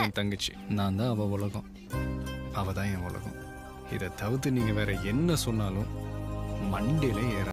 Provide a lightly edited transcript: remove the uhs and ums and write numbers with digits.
என் தங்கச்சி நான் தான் அவ உலகம், அவ தான் என் உலகம். இதை தவிர்த்து நீங்கள் வேற என்ன சொன்னாலும் மண்டையில ஏற